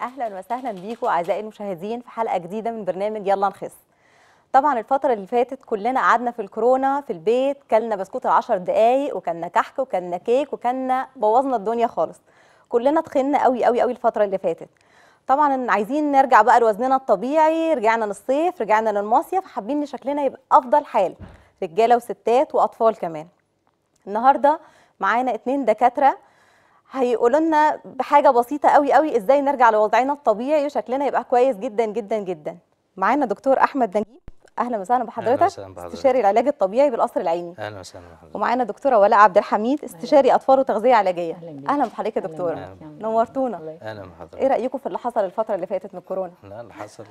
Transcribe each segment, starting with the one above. اهلا وسهلا بيكم اعزائي المشاهدين في حلقه جديده من برنامج يلا نخس. طبعا الفتره اللي فاتت كلنا قعدنا في الكورونا في البيت، كلنا بسكوت ال10 دقايق وكلنا كحك وكلنا كيك وكلنا بوظنا الدنيا خالص، كلنا تخنا قوي قوي قوي الفتره اللي فاتت. طبعا عايزين نرجع بقى لوزننا الطبيعي، رجعنا للصيف، رجعنا للمصيف، حابين ان شكلنا يبقى افضل حال، رجاله وستات واطفال كمان. النهارده معانا 2 دكاتره هيقولوا لنا بحاجه بسيطه قوي قوي ازاي نرجع لوضعنا الطبيعي وشكلنا يبقى كويس جدا جدا جدا. معانا دكتور احمد نجيب، اهلا وسهلا بحضرتك، استشاري العلاج الطبيعي بالقصر العيني. اهلا وسهلا بحضرتك. ومعانا دكتوره ولاء عبد الحميد، استشاري اطفال وتغذيه علاجيه. اهلا بحضرتك يا دكتوره، نورتونا. اهلا بحضرتك. ايه رايكم في اللي حصل الفتره اللي فاتت من الكورونا؟ لا اللي حصل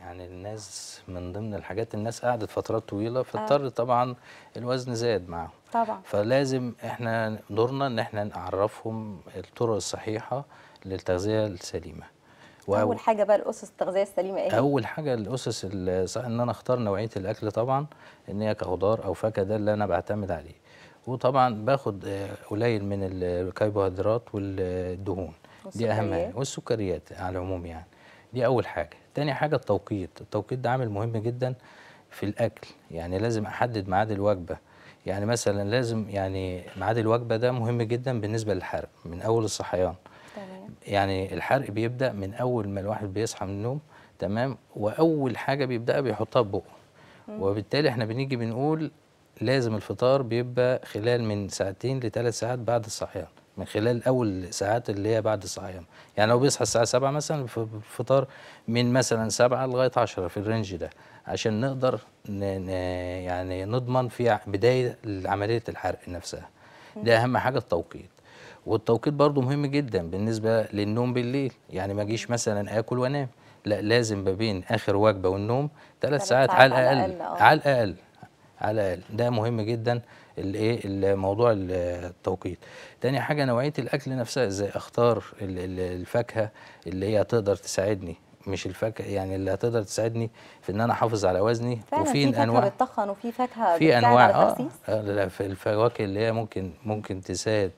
يعني الناس من ضمن الحاجات الناس قعدت فترات طويله فاضطر طبعا الوزن زاد معاهم طبعا، فلازم احنا دورنا ان احنا نعرفهم الطرق الصحيحه للتغذيه السليمه. اول حاجه بقى الاسس التغذيه السليمه ايه؟ اول حاجه الاسس الصح ان انا اختار نوعيه الاكل طبعا، ان هي كخضار او فاكهه، ده اللي انا بعتمد عليه. وطبعا باخد قليل من الكربوهيدرات والدهون، دي اهم حاجه، والسكريات على العموم يعني، دي اول حاجه. تاني حاجه التوقيت، التوقيت ده عامل مهم جدا في الاكل، يعني لازم احدد ميعاد الوجبه، يعني مثلا لازم يعني ميعاد الوجبه ده مهم جدا بالنسبه للحرق من اول الصحيان. يعني الحرق بيبدأ من أول ما الواحد بيصحى من النوم، تمام، وأول حاجة بيبدأها بيحطها في بقه، وبالتالي احنا بنيجي بنقول لازم الفطار بيبقى خلال من 2 ل3 ساعات بعد الصحيان، من خلال أول ساعات اللي هي بعد الصحيان. يعني لو بيصحى الساعة 7 مثلا، الفطار من مثلا 7 لغاية 10 في الرينج ده، عشان نقدر يعني نضمن في بداية عملية الحرق نفسها. ده أهم حاجة التوقيت. والتوقيت برضو مهم جدا بالنسبه للنوم بالليل، يعني ما اجيش مثلا اكل وانام، لا لازم ما بين اخر وجبه والنوم 3 ساعات على الاقل، على الاقل على الاقل، ده مهم جدا الايه الموضوع التوقيت. تاني حاجه نوعيه الاكل نفسها، ازاي اختار الفاكهه اللي هي تقدر تساعدني، مش الفاكهه يعني اللي هتقدر تساعدني في ان انا احافظ على وزني، وفي انواع بتطخن، وفي فاكهه في انواع في الفواكه اللي هي ممكن تساعد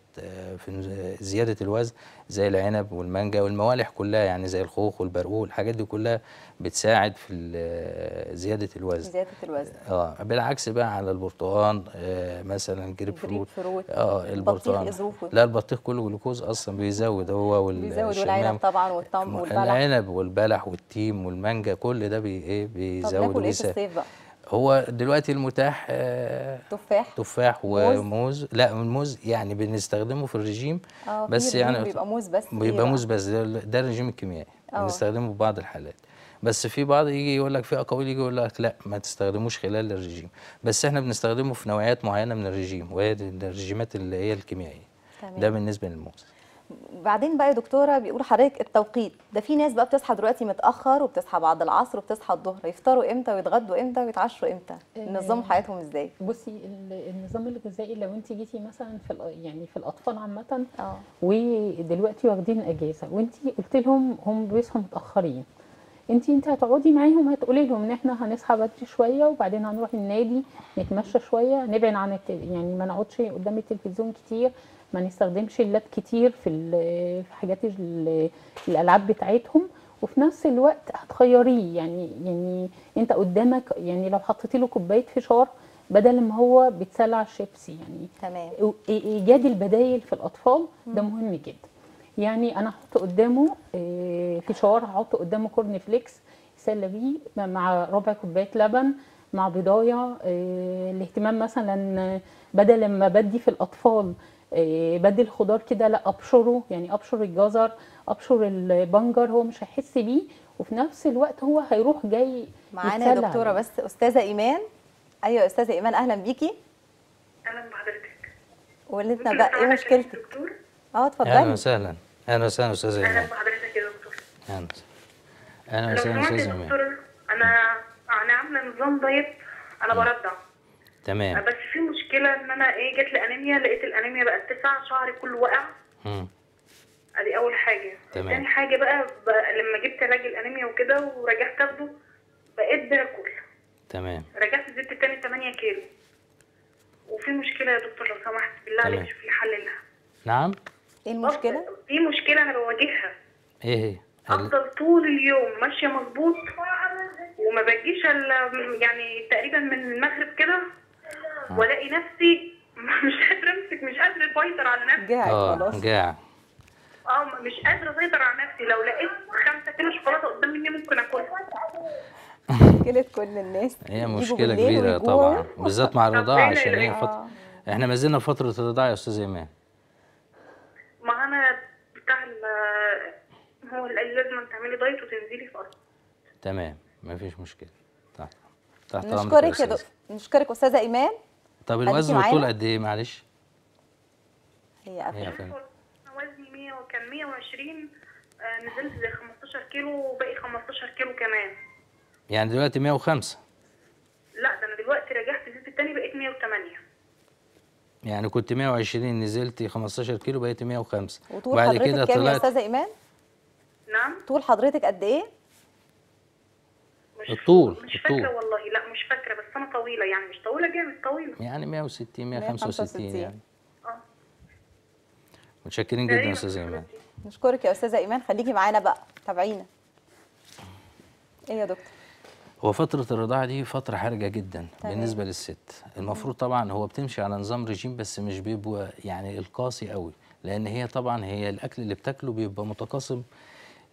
في زياده الوزن، زي العنب والمانجا والموالح كلها، يعني زي الخوخ والبرقوق، الحاجات دي كلها بتساعد في زياده الوزن. زياده الوزن بالعكس بقى على البرتقال، مثلا جريب فروت، البرتقال، لا البطيخ كله جلوكوز اصلا، بيزود هو بيزود، والعنب طبعا والتمر والبلح، العنب والبلح والتيم والمانجا كل ده بيزود. طب في الصيف بقى هو دلوقتي المتاح تفاح وموز، لا الموز يعني بنستخدمه في الرجيم، بس يعني بيبقى موز بس، بيبقى موز بس، ده الرجيم الكيميائي بنستخدمه في بعض الحالات، بس في بعض يجي يقول لك، في اقاويل يجي يقول لك لا ما تستخدموش خلال الرجيم، بس احنا بنستخدمه في نوعيات معينه من الرجيم، وهي الرجيمات اللي هي الكيميائيه. ده بالنسبه للموز. بعدين بقى يا دكتوره بيقول حضرتك التوقيت ده، في ناس بقى بتصحى دلوقتي متاخر، وبتصحى بعد العصر، وبتصحى الظهر، يفطروا امتى ويتغدوا امتى ويتعشوا امتى؟ نظموا حياتهم ازاي؟ بصي النظام الغذائي لو انت جيتي مثلا في يعني في الاطفال عامه، ودلوقتي واخدين اجازه وانت قلت لهم هم بيصحوا متاخرين، انت هتقعدي معاهم هتقولي لهم ان احنا هنصحى بدري شويه، وبعدين هنروح النادي نتمشى شويه، نبعد عن يعني ما نقعدش قدام التلفزيون كتير، ما نستخدمش اللاب كتير في حاجات الالعاب بتاعتهم، وفي نفس الوقت هتخيريه، يعني انت قدامك، يعني لو حطيتي له كوبايه فشار بدل ما هو بيتسلع شيبسي، يعني تمام. ايجاد البدايل في الاطفال ده مهم جدا، يعني انا احط قدامه فشار، هحط قدامه كورن فليكس يسلى بيه، مع ربع كوبايه لبن، مع بيضايه. الاهتمام مثلا بدل ما بدي في الاطفال بدل الخضار كده، لا ابشره، يعني ابشر الجزر، ابشر البنجر، هو مش هيحس بيه، وفي نفس الوقت هو هيروح جاي. معانا يا دكتوره بس استاذه ايمان. ايوه استاذه ايمان، اهلا بيكي. اهلا بحضرتك. وليتنا بقى ايه مشكلتك؟ اتفضلي. اهلا وسهلا، اهلا وسهلا استاذه ايمان. اهلا بحضرتك يا دكتور. اهلا وسهلا استاذه ايمان. انا عامله نظام دايت، انا برضع تمام، بس في مشكله ان انا جت لي انيميا، لقيت الانيميا بقت 9، شعري كله وقع. ادي اول حاجه. تاني حاجه بقى لما جبت علاج الانيميا وكده ورجعت اخده، بقيت باكل تمام، رجعت زدت تاني 8 كيلو. وفي مشكله يا دكتور لو سمحت بالله عليك شوفي لي حل لها. نعم، ايه المشكله؟ في مشكله انا بواجهها. ايه هي؟ افضل طول اليوم ماشيه مظبوط وما بجيش يعني تقريبا من المغرب كده والاقي نفسي مش قادره امسك، مش قادره اسيطر على نفسي. جاع خلاص، جاع. مش قادره اسيطر على نفسي. لو لقيت 5 كيلو شوكولاته قدام مني ممكن اكلها. مشكله كل الناس هي مشكله كبيره طبعا، بالذات مع الرضاعه عشان هي فتره، احنا ما زلنا في فتره الرضاعه يا استاذ ايمان. ما انا بتاع هو لازم تعملي دايت وتنزلي في ارض. تمام، مفيش مشكله. تحت امرك يا دكتور. نشكرك استاذه ايمان. طب الوزن والطول قد ايه معلش؟ هي قفلت. وزني 100 وكان 120، نزلت زي 15 كيلو وباقي 15 كيلو كمان. يعني دلوقتي 105؟ لا ده انا دلوقتي رجعت الزيت الثاني بقيت 108. يعني كنت 120 نزلتي 15 كيلو بقيت 105. وطول وبعد حضرتك كده كام يا استاذه ايمان؟ نعم؟ طول حضرتك قد ايه؟ مش فاكره والله، لا مش فاكره بس انا طويله، يعني مش طويله جامد، طويله يعني 160 165 يعني. متشكرين جدا يا استاذه ايمان. نشكرك يا استاذه ايمان، خليكي معانا بقى تابعينا. ايه يا دكتور؟ هو فتره الرضاعه دي فتره حرجه جدا. طيب. بالنسبه للست المفروض طبعا هو بتمشي على نظام رجيم بس مش بيبقى يعني القاسي قوي، لان هي طبعا هي الاكل اللي بتاكله بيبقى متقاسم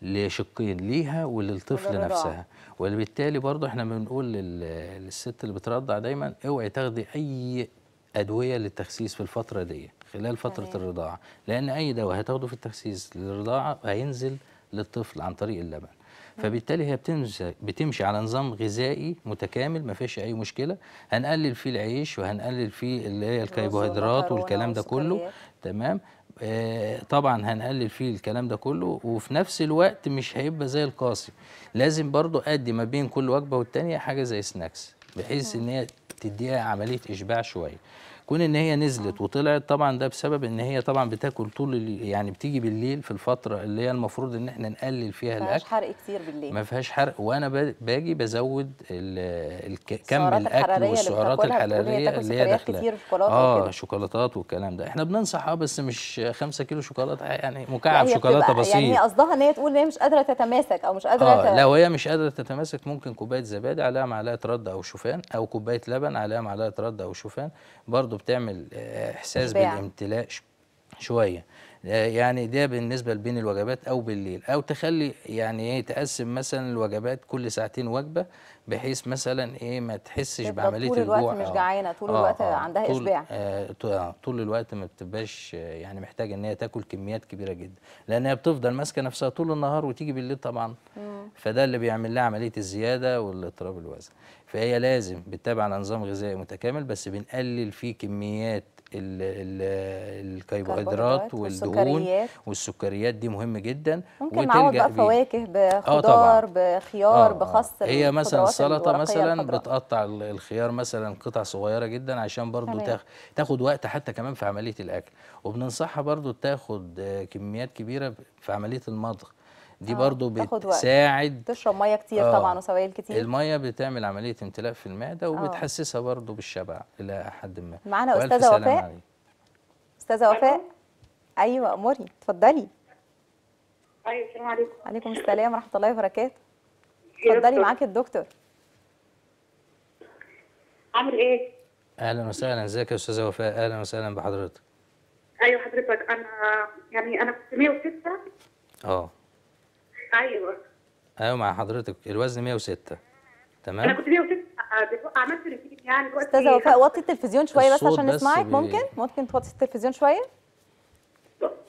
لشقين ليها وللطفل نفسها، وبالتالي برضه احنا بنقول للست اللي بترضع دايما اوعي تاخدي اي ادويه للتخسيس في الفتره دي خلال فتره الرضاعه، لان اي دواء هتاخده في التخسيس للرضاعه هينزل للطفل عن طريق اللبن. فبالتالي هي بتمشي على نظام غذائي متكامل ما فيش اي مشكله، هنقلل فيه العيش وهنقلل فيه اللي هي الكربوهيدرات والكلام ده كله. تمام، طبعا هنقلل فيه الكلام ده كله، وفي نفس الوقت مش هيبقى زي القاسي. لازم برضو ادي ما بين كل وجبه والتانيه حاجه زي سناكس بحيث ان هي تديها عمليه اشباع شويه. كون ان هي نزلت وطلعت طبعا ده بسبب ان هي طبعا بتاكل طول، يعني بتيجي بالليل في الفتره اللي هي المفروض ان احنا نقلل فيها الاكل، ما فيهاش حرق كتير بالليل، ما فيهاش حرق، وانا باجي بزود كم الاكل والسعرات الحراريه اللي هي داخله شوكولاتات والكلام ده. احنا بننصح بس مش 5 كيلو شوكولاته، يعني مكعب شوكولاته بسيط. يعني هي قصدها ان هي تقول ان هي مش قادره تتماسك او مش قادره لو هي مش قادره تتماسك ممكن كوبايه زبادي عليها معلقه رد او شوفان، او كوبايه لبن عليها معلقه رد او شوفان، برضو بتعمل احساس بالامتلاء شويه. يعني ده بالنسبه لبين الوجبات او بالليل، او تخلي يعني ايه تقسم مثلا الوجبات كل 2 ساعة وجبه بحيث مثلا ايه ما تحسش بعمليه الجوع. طول الوقت مش جعانه، طول الوقت عندها اشباع. طول الوقت ما بتبقاش يعني محتاجه ان هي تاكل كميات كبيره جدا، لان هي بتفضل ماسكه نفسها طول النهار وتيجي بالليل طبعا. فده اللي بيعمل لها عمليه الزياده والاضطراب الوزن. فهي لازم بتتابع على نظام غذائي متكامل بس بنقلل فيه كميات الكربوهيدرات والدهون والسكريات، دي مهم جدا. ممكن معاهم بقى فواكه بخضار بخيار بخس. هي مثلا السلطه مثلا بتقطع الخيار مثلا قطع صغيره جدا عشان برضو تاخد وقت حتى كمان في عمليه الاكل، وبننصحها برضو تاخد كميات كبيره في عمليه المضغ دي برضو بتساعد. تشرب ميه كتير طبعا وسوائل كتير. الميه بتعمل عمليه امتلاء في المعده وبتحسسها برضو بالشبع الى حد ما. معانا استاذه وفاء. استاذه وفاء ايوه اموري اتفضلي. ايوه السلام عليكم. وعليكم السلام ورحمه الله وبركاته. اتفضلي معاكي الدكتور. عامل ايه؟ اهلا وسهلا، ازيك يا استاذه وفاء؟ اهلا وسهلا بحضرتك. ايوه حضرتك انا يعني انا في 106. ايوه مع حضرتك الوزن 106. تمام انا كنت 106 عملت ريفيت يعني دلوقتي. استاذه وفاء وطي التلفزيون شويه بس عشان نسمعك. ممكن توطي التلفزيون شويه؟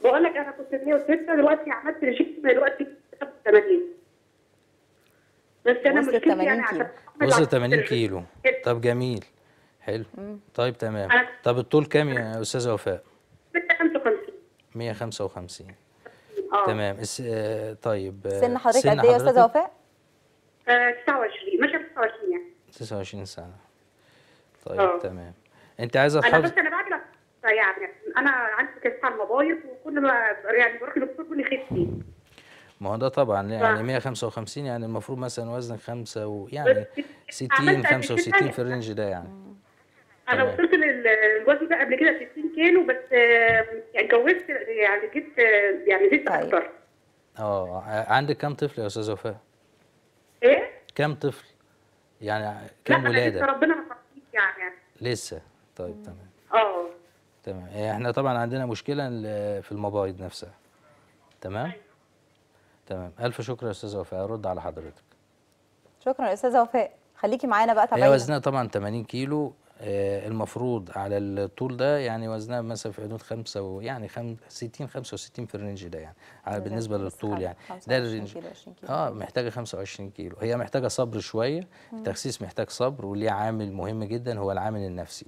بقول لك انا كنت 106 دلوقتي عملت ريفيت دلوقتي 80 بس انا مشكلتي يعني وصلت 80 كيلو. طب جميل حلو. طيب تمام. طب الطول كام يا استاذه وفاء؟ 155. تمام. طيب سن حضرتك قد ايه يا استاذه وفاء؟ 29 ماشيه 29 يعني 29 سنه. طيب تمام. انت عايزه تحافظي. انا بعمل يعني انا عندي كسر على المبايض وكل ما يعني بروح للدكتور بيقول لي خسي. ما هو ده طبعا يعني 155 يعني المفروض مثلا وزنك 5 ويعني 60 65 في الرينج ده يعني. انا وصلت للوزن ده قبل كده 60 كيلو بس اتجوزت يعني جبت يعني زدت اكتر. عندك كام طفل يا استاذه وفاء؟ ايه؟ كام طفل؟ يعني كام ولاده؟ لا لسه ربنا ما فرقش يعني. لسه؟ طيب تمام. تمام. احنا طبعا عندنا مشكله في المبايض نفسها. تمام؟ أيوه. تمام. الف شكر يا استاذه وفاء، ارد على حضرتك. شكرا يا استاذه وفاء، خليكي معانا بقى تابعينا. هي وزنها طبعا 80 كيلو، المفروض على الطول ده يعني وزنها مثلا في حدود 5 ويعني 60 65 في الرينج ده يعني على بالنسبه للطول يعني ده الرينج. محتاجه 25 كيلو، هي محتاجه صبر شويه، التخسيس محتاج صبر وليه عامل مهم جدا هو العامل النفسي.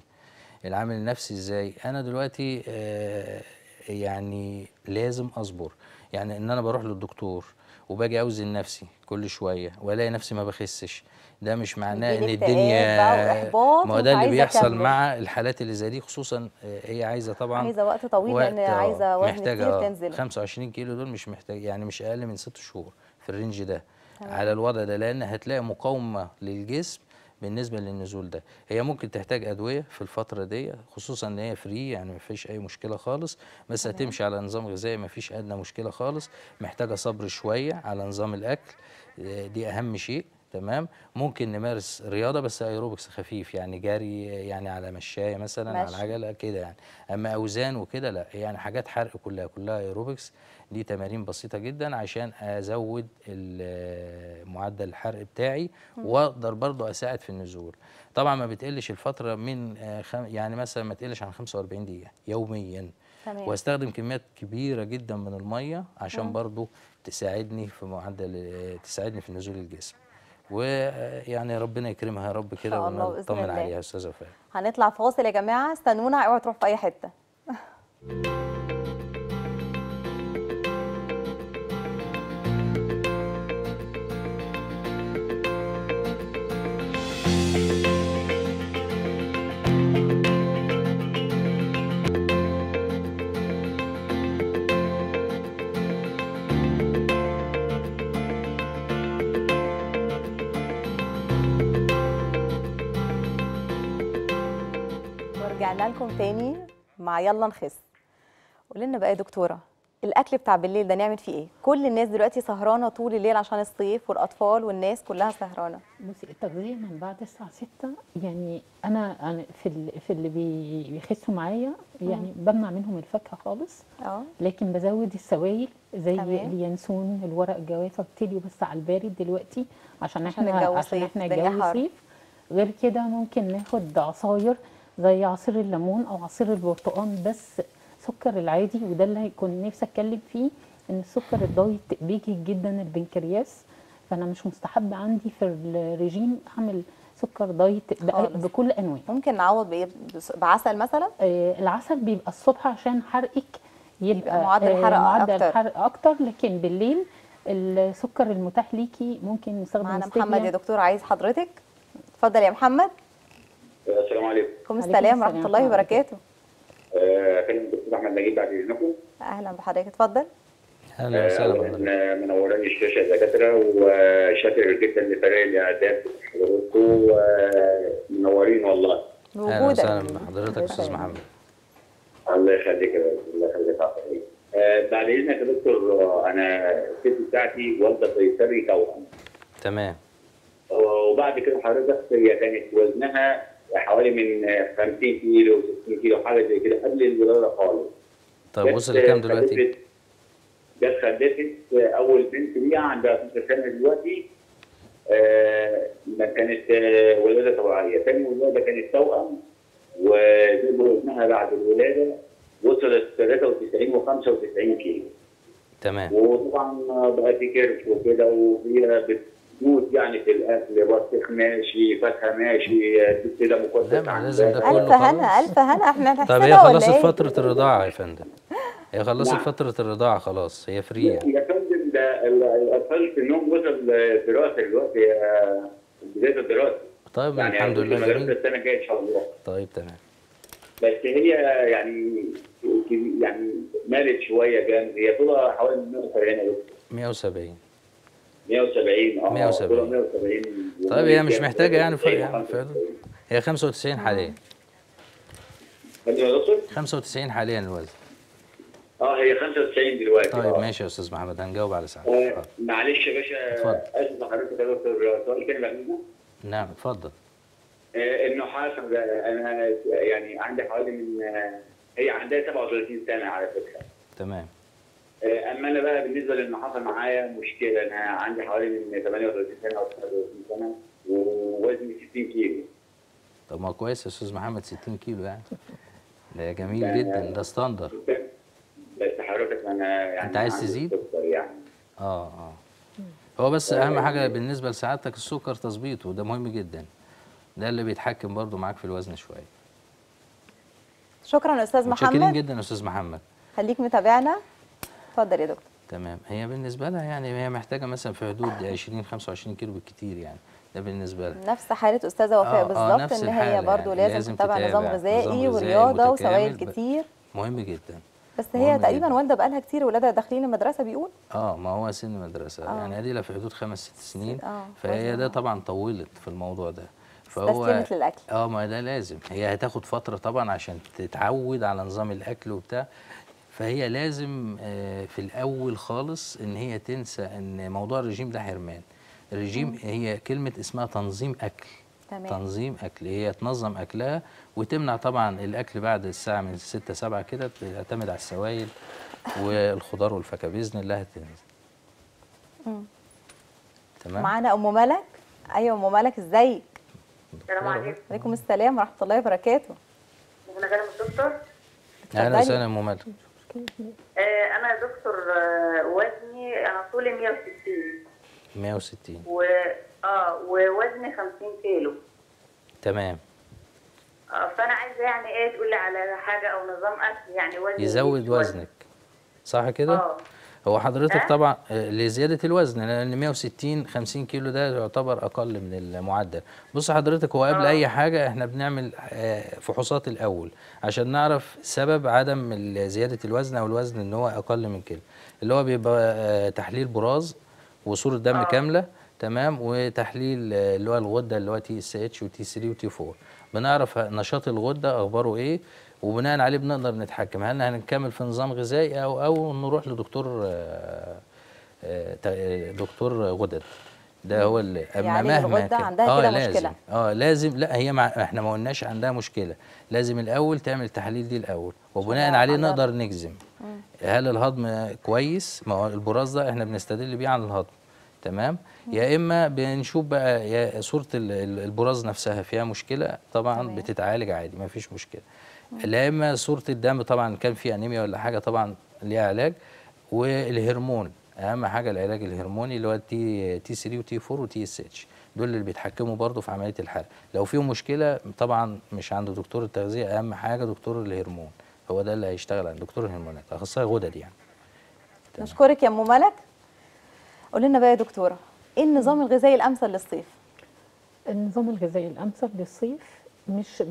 العامل النفسي ازاي؟ انا دلوقتي يعني لازم اصبر، يعني ان انا بروح للدكتور وباجي اوزن نفسي كل شويه والاقي نفسي ما بخسش، ده مش معناه ان الدنيا، ما هو ده اللي بيحصل مع الحالات اللي زي دي، خصوصا هي عايزه طبعا وقت طويل لان عايزه وزن كتير تنزل. 25 كيلو دول مش محتاج يعني مش اقل من 6 شهور في الرينج ده على الوضع ده، لان هتلاقي مقاومه للجسم بالنسبه للنزول ده. هي ممكن تحتاج ادويه في الفتره دي، خصوصا ان هي فري يعني ما فيش اي مشكله خالص، بس هتمشي على نظام غذائي ما فيش ادنى مشكله خالص، محتاجه صبر شويه على نظام الاكل، دي اهم شيء. تمام. ممكن نمارس رياضه بس ايروبكس خفيف، يعني جري، يعني على مشايه مثلا، على عجله كده يعني، اما اوزان وكده لا، يعني حاجات حرق كلها ايروبكس، دي تمارين بسيطه جدا عشان ازود معدل الحرق بتاعي واقدر برضو اساعد في النزول. طبعا ما بتقلش الفتره من يعني مثلا ما تقلش عن 45 دقيقه يوميا. تمام. واستخدم كميات كبيره جدا من الميه عشان برضو تساعدني في تساعدني في نزول الجسم، ويعني ربنا يكرمها يا رب كده ونطمن عليها يا استاذه وفاء. هنطلع فاصل يا جماعه، استنونا، اوعوا تروحوا في اي حته. لكم تاني مع يلا نخس. قولي لنا بقى يا دكتوره، الاكل بتاع بالليل ده نعمل فيه ايه؟ كل الناس دلوقتي سهرانه طول الليل عشان الصيف والاطفال والناس كلها سهرانه. بصي، التغذيه من بعد الساعه 6 يعني انا في اللي بيخسوا معايا يعني بمنع منهم الفاكهه خالص، لكن بزود السوائل زي اليانسون، الورق الجوافه، بتليو بس على البارد دلوقتي عشان احنا الجو صيف. غير كده ممكن ناخد عصاير زي عصير الليمون او عصير البرتقال بس سكر العادي، وده اللي هيكون نفسي اتكلم فيه، ان السكر الدايت بيجهد جدا البنكرياس، فانا مش مستحب عندي في الريجيم اعمل سكر دايت بكل انواع. ممكن نعوض بعسل مثلا؟ العسل بيبقى الصبح عشان حرقك يبقى معدل الحرق اكتر، لكن بالليل السكر المتاح ليكي ممكن نستخدم. معانا محمد يا دكتور، عايز حضرتك، اتفضل يا محمد. السلام عليكم. وعليكم السلام ورحمه الله وبركاته. فين الدكتور احمد نجيب بعد اذنكم؟ اهلا بحضرتك، اتفضل. اهلا وسهلا، منورين الشاشه يا دكاتره، وشاكر جدا لفريق الاعداد حضراتكم، منورين والله. اهلا وسهلا بحضرتك يا استاذ محمد. الله يخليك يا دكتور، الله يخليك يا حبيبي. بعد اذنك يا دكتور، انا الست بتاعتي والده قيصري توأم. تمام. وبعد كده حضرتك هي كانت وزنها حوالي من 50 كيلو و 60 كيلو حاجه زي كده قبل الولاده خالص. طب وصل لكام دلوقتي؟ جت خلفت اول بنت ليها عندها 12 سنه دلوقتي، ما كانت ولاده طبيعيه، ثاني ولاده كانت توأم وجابوا ابنها بعد الولاده وصلت 93 و 95 كيلو. تمام. وطبعا بقى في كرش وكده وهي يعني في الاكل، بطيخ ماشي، فاكهه ماشي، كده مقدس. لا لازم ده كله الف هنا الف هنا، احنا هنحسبها. طب هي خلصت فتره الرضاعه يا فندم، هي خلصت فتره الرضاعه خلاص، هي فري يعني. يا فندم ده الاطفال في النوم وصل دراسه دلوقتي، بدايه الدراسه. طيب يعني الحمد لله، المدرسه السنه الجايه ان شاء الله. طيب تمام. بس هي يعني مالت شويه جامد، هي طولها حوالي 170 يا دكتور. 170 170. طيب هي مش محتاجه يعني فرق. هي 95 حاليا. 95 حاليا الوزن. هي 95 دلوقتي. طيب ماشي يا استاذ محمد، هنجاوب على ساعتها. معلش يا باشا، اسف حضرتك يا دكتور، سؤال كلمه منه. نعم اتفضل. النحاس انا يعني عندي حوالي من هي عندها 37 سنه على فكره. تمام. اما انا بقى بالنسبه للنحاسه معايا مشكله، انا عندي حوالي من 38 سنه او 39 سنه ووزني 60 كيلو. طب ما كويس يا استاذ محمد، 60 كيلو يعني ده جميل جدا، ده ستاندر. بس حضرتك انا يعني انت عايز تزيد؟ يعني هو بس اهم حاجه بالنسبه لسعادتك السكر تظبيطه، ده مهم جدا، ده اللي بيتحكم برضو معاك في الوزن شويه. شكرا يا استاذ محمد، متشكرين جدا يا استاذ محمد، خليك متابعنا. اتفضل يا دكتور. تمام. هي بالنسبه لها يعني هي محتاجه مثلا في حدود 20 25 كيلو بالكتير يعني، ده بالنسبه لها نفس حاله استاذه وفاء بالظبط، ان هي برضو يعني لازم تتابع نظام غذائي ورياضه وسوائل كتير، مهم جدا. بس هي تقريبا والده بقالها كتير ولادها داخلين المدرسه بيقول ما هو سن مدرسه يعني قليله، في حدود 5 6 سنين، فهي ده طبعا طولت في الموضوع ده، فهو تستسلمت للاكل. ما ده لازم، هي هتاخد فتره طبعا عشان تتعود على نظام الاكل وبتاع، فهي لازم في الاول خالص ان هي تنسى ان موضوع الرجيم ده حرمان. الرجيم هي كلمه اسمها تنظيم اكل. تمام. تنظيم اكل، هي تنظم اكلها وتمنع طبعا الاكل بعد الساعه من 6 7 كده، تعتمد على السوائل والخضار والفاكهه باذن الله هتنزل. تمام. معانا ام ملك. ايوه ام ملك ازيك؟ السلام عليكم. وعليكم السلام ورحمه الله وبركاته. انا غالي من الدكتور. اهلا وسهلا ام ملك. انا يا دكتور وزني، انا طولي 160 ووزني 50 كيلو. تمام. فانا عايزه يعني ايه تقولي على حاجه او نظام اكل يعني وزن يزود وزنك، صح كده؟ هو حضرتك طبعا لزياده الوزن، لان 160 50 كيلو ده يعتبر اقل من المعدل. بص حضرتك، هو قبل اي حاجه احنا بنعمل فحوصات الاول عشان نعرف سبب عدم زياده الوزن او الوزن ان هو اقل من كده، اللي هو بيبقى تحليل براز وصوره دم كامله. تمام. وتحليل اللي هو الغده اللي هو TSH و T3 و T4، بنعرف نشاط الغده اخباره ايه، وبناء عليه بنقدر نتحكم هل هنكمل في نظام غذائي او نروح لدكتور غدد. ده هو اللي يعني مهما الغده عندها كده لازم مشكله. لازم، لا هي احنا ما قلناش عندها مشكله، لازم الاول تعمل التحاليل دي الاول، وبناء عليه نقدر نجزم هل الهضم كويس. ما هو البراز ده احنا بنستدل بيه عن الهضم. تمام. يا اما بنشوف بقى يا صوره البراز نفسها فيها مشكله طبعا. بتتعالج عادي ما فيش مشكله. لا اما صوره الدم طبعا كان في انيميا ولا حاجه طبعا ليها علاج. والهرمون اهم حاجه، العلاج الهرموني اللي هو T3 و T4 و TSH، دول اللي بيتحكموا برضه في عمليه الحرق. لو فيهم مشكله طبعا مش عند دكتور التغذيه، اهم حاجه دكتور الهرمون، هو ده اللي هيشتغل عند دكتور الهرمونات، اخصائي غدد يعني. نشكرك يا ام ملك. قولي لنا بقى يا دكتوره، ايه النظام الغذائي الامثل للصيف؟ النظام الغذائي الامثل للصيف مش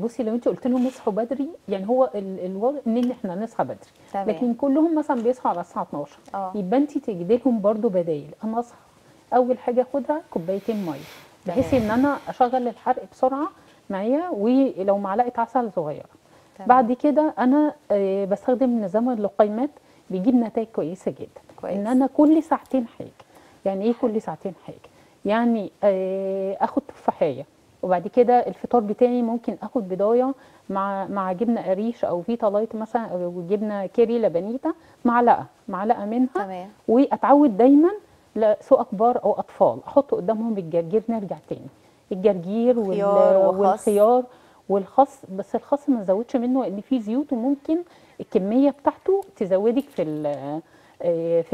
بصي، لو انت قلت لهم اصحوا بدري، يعني هو الوضع ان احنا نصحى بدري. تمام. لكن كلهم مثلا بيصحوا على الساعه 12، يبقى انت تجدي لهم برضو بدايل. انا اصحى اول حاجه اخدها كوبايتين ميه، بحيث ان انا اشغل الحرق بسرعه معايا، ولو معلقه عسل صغيره. بعد كده انا بستخدم نظام اللقيمات، بيجيب نتائج كويسه جدا. كويس. ان انا كل ساعتين حاجه. يعني ايه كل ساعتين حاجه؟ يعني اخد تفاحيه، وبعد كده الفطار بتاعي ممكن اخد بضايه مع جبنه قريش او فيتا لايت مثلا، او جبنه كيري لبانيتا، معلقه منها. تمام. واتعود دايما سواء كبار او اطفال احط قدامهم الجرجير. نرجع تاني، الجرجير والخيار والخس، بس الخس ما نزودش منه لان فيه زيوت، وممكن الكميه بتاعته تزودك في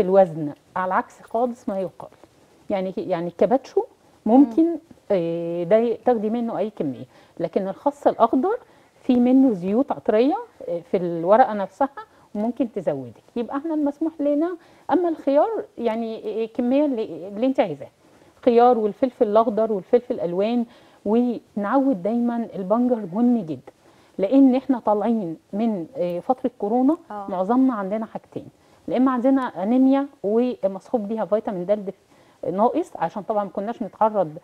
الوزن، على عكس خالص ما يقال. يعني الكاباتشو ممكن ده تاخدي منه اي كميه، لكن الخس الاخضر في منه زيوت عطريه في الورقه نفسها وممكن تزودك، يبقى احنا المسموح لنا. اما الخيار يعني الكميه اللي انت عايزاها، خيار والفلفل الاخضر والفلفل الالوان. ونعود دايما البنجر مهم جدا، لان احنا طالعين من فتره كورونا معظمنا عندنا حاجتين، لا اما عندنا انيميا ومصحوب بيها فيتامين د ناقص، عشان طبعا ما كناش نتعرض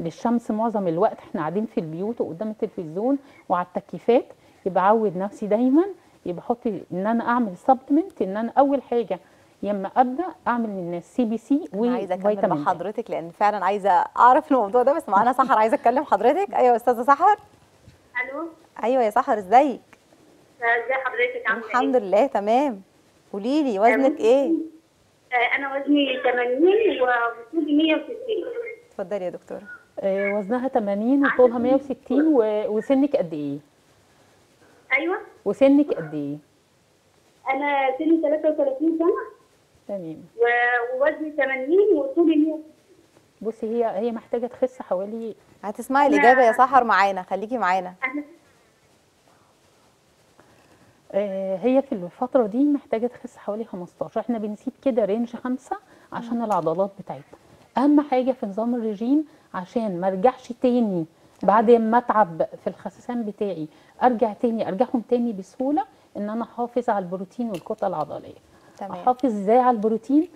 للشمس معظم الوقت، احنا قاعدين في البيوت وقدام التلفزيون وعلى التكييفات. يبقى عود نفسي دايما يبقى حطي ان انا اعمل سبلمنت، ان انا اول حاجه لما ابدا اعمل من CBC وفيتامين. عايزه اكمل مع حضرتك لان فعلا عايزه اعرف الموضوع ده، بس معانا سحر عايزه اتكلم حضرتك. ايوه يا استاذه سحر. الو. ايوه يا سحر ازيك؟ ازي حضرتك؟ عامله ايه؟ الحمد لله تمام. قولي لي وزنك ايه؟ انا وزني 80 وطولي 160. اتفضلي يا دكتوره. وزنها 80 وطولها 160 وسنك قد ايه؟ ايوه. وسنك قد ايه؟ انا سني 33 سنه. تمام. ووزني 80 وطولي 100. بصي هي محتاجه تخس حوالي. هتسمعي الاجابه يا سحر معانا، خليكي معانا. هي في الفتره دي محتاجه تخس حوالي 15، احنا بنسيب كده رينج 5 عشان العضلات بتاعتنا. اهم حاجه في نظام الرجيم عشان ما ارجعش تاني بعد ما اتعب في الخسسان بتاعي، ارجعهم تاني بسهوله، ان انا احافظ على البروتين والكتله العضليه. تمام. احافظ ازاي على البروتين؟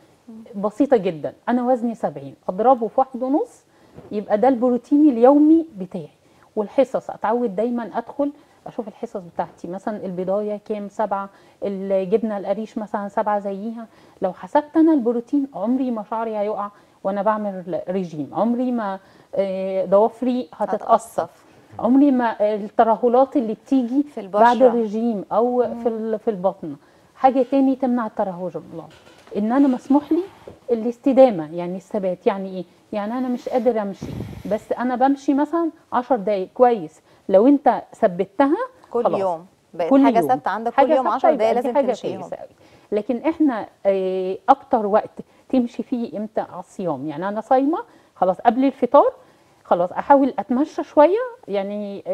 بسيطه جدا، انا وزني 70 اضربه في 1.5 يبقى ده البروتين اليومي بتاعي. والحصص اتعود دايما ادخل اشوف الحصص بتاعتي، مثلا البضايه كام؟ 7. الجبنه القريش مثلا 7 زيها. لو حسبت انا البروتين عمري ما شعري هيقع وانا بعمل ريجيم، عمري ما ضوافري هتتقصف، عمري ما الترهلات اللي بتيجي في بعد الرجيم او في البطن. حاجه تاني تمنع الترهل ان انا مسموح لي الاستدامه، يعني الثبات. يعني ايه؟ يعني انا مش قادر امشي، بس انا بمشي مثلا 10 دقائق كويس. لو انت ثبتها كل يوم بقت حاجه ثابته عندك، كل يوم 10 دقائق لازم تمشيهم. لكن احنا اكتر وقت تمشي فيه امتى؟ على الصيام. يعني انا صايمه خلاص قبل الفطار، خلاص احاول اتمشى شويه، يعني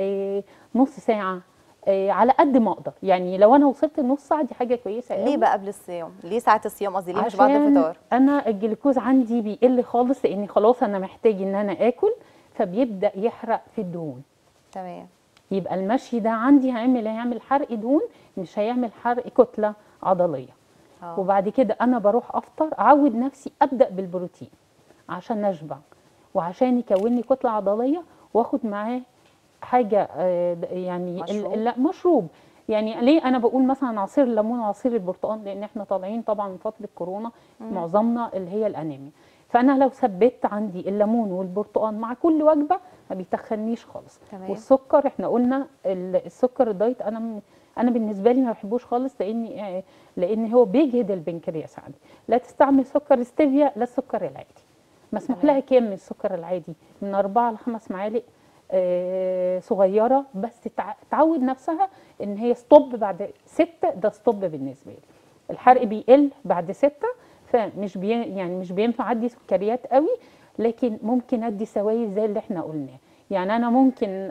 نص ساعه على قد ما اقدر. يعني لو انا وصلت لنص ساعه دي حاجه كويسه قوي. ليه بقى قبل الصيام؟ ليه ساعه الصيام قصدي، ليه مش بعد الفطار؟ انا الجلوكوز عندي بيقل خالص، لان خلاص انا محتاج ان انا اكل، فبيبدا يحرق في الدهون. تمام. يبقى المشي ده عندي هيعمل حرق دهون، مش هيعمل حرق كتله عضليه. وبعد كده انا بروح افطر، اعود نفسي ابدا بالبروتين عشان اشبع وعشان يكون لي كتله عضليه، واخد معاه حاجه يعني مشروب. يعني ليه انا بقول مثلا عصير الليمون وعصير البرتقال؟ لان احنا طالعين طبعا من فتره كورونا معظمنا اللي هي الانيميا. فانا لو ثبت عندي الليمون والبرتقال مع كل وجبه ما بيتخنيش خالص. تمام. والسكر احنا قلنا السكر الدايت انا بالنسبه لي ما بحبوش خالص، لان هو بيجهد البنكرياس عندي. لا تستعمل سكر ستيفيا، لا السكر العادي. مسموح لها كام من السكر العادي؟ من 4 ل 5 معالق صغيره، بس تعود نفسها ان هي ستوب بعد 6. ده ستوب بالنسبه لي، الحرق بيقل بعد 6، فمش يعني مش بينفع ادي سكريات قوي، لكن ممكن ادي سوائل زي اللي احنا قلناه. يعني انا ممكن